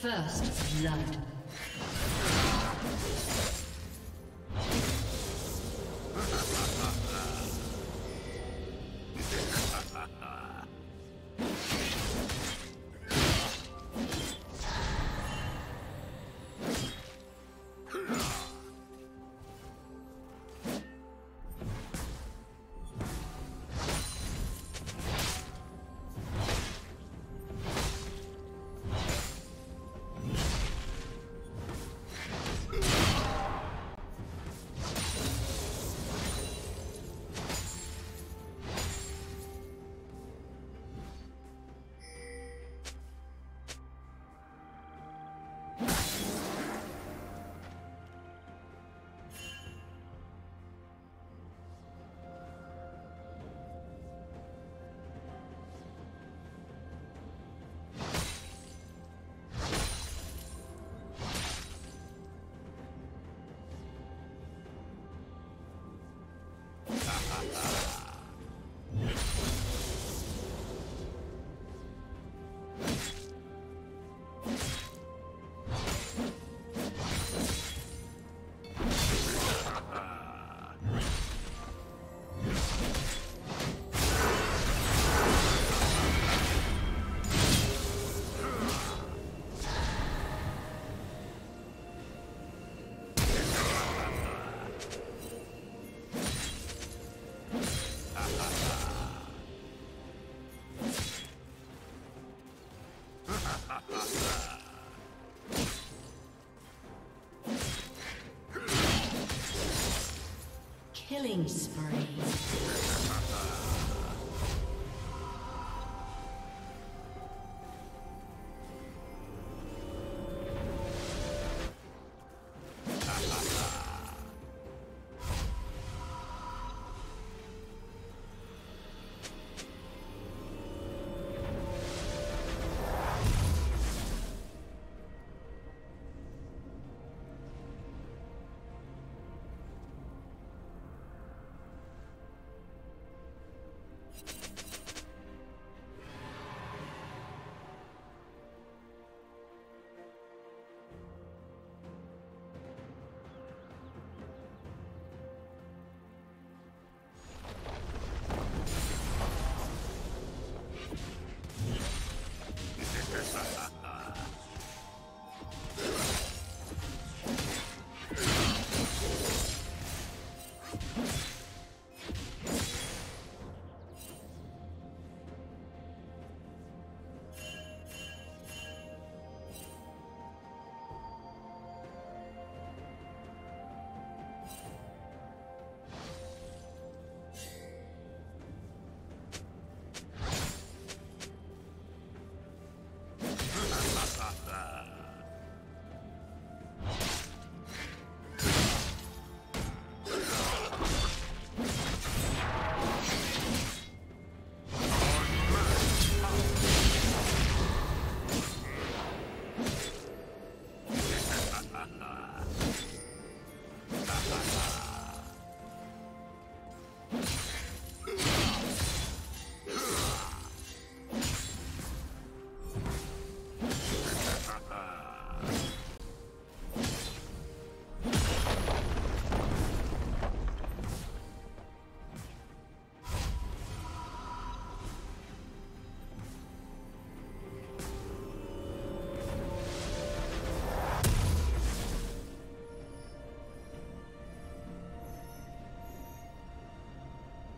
First blood. Killing spree.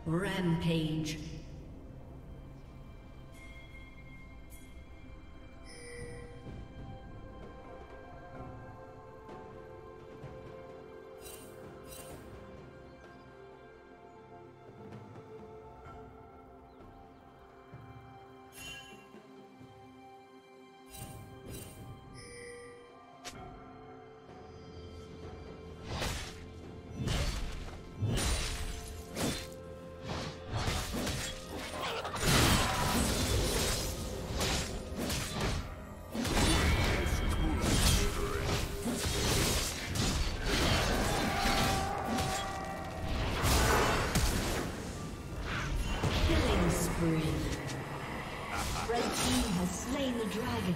Rampage. Red team has slain the dragon.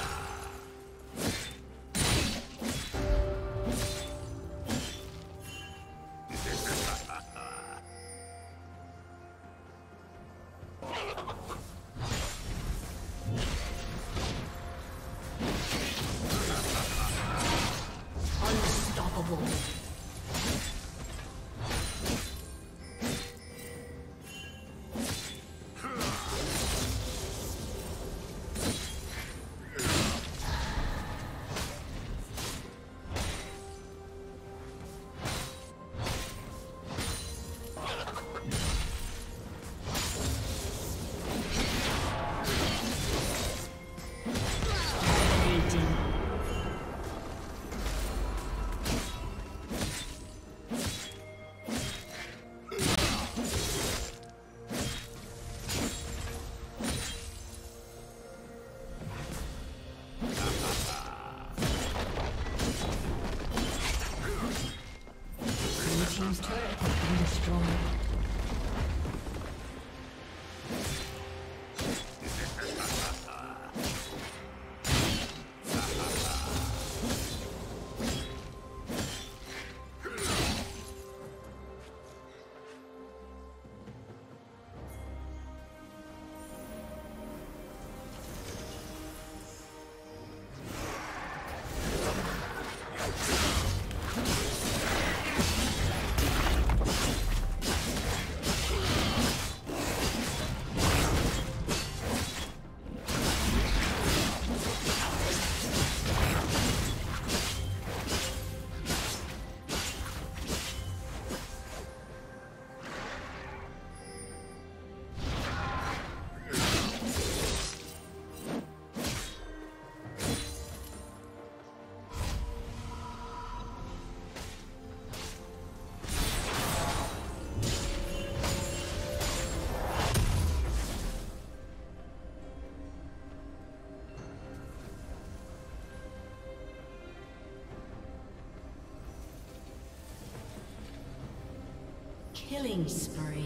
Killing spree.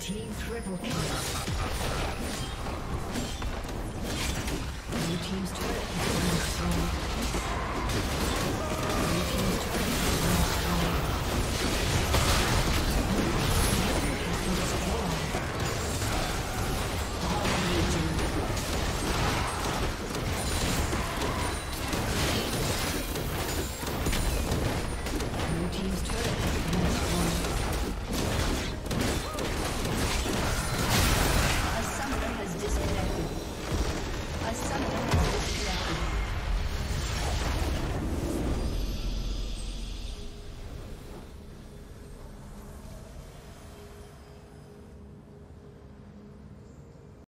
Team triple kill. New team's turret has been destroyed. New team's turret has been destroyed.